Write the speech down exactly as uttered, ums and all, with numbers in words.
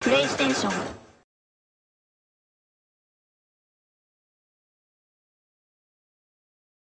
PlayStation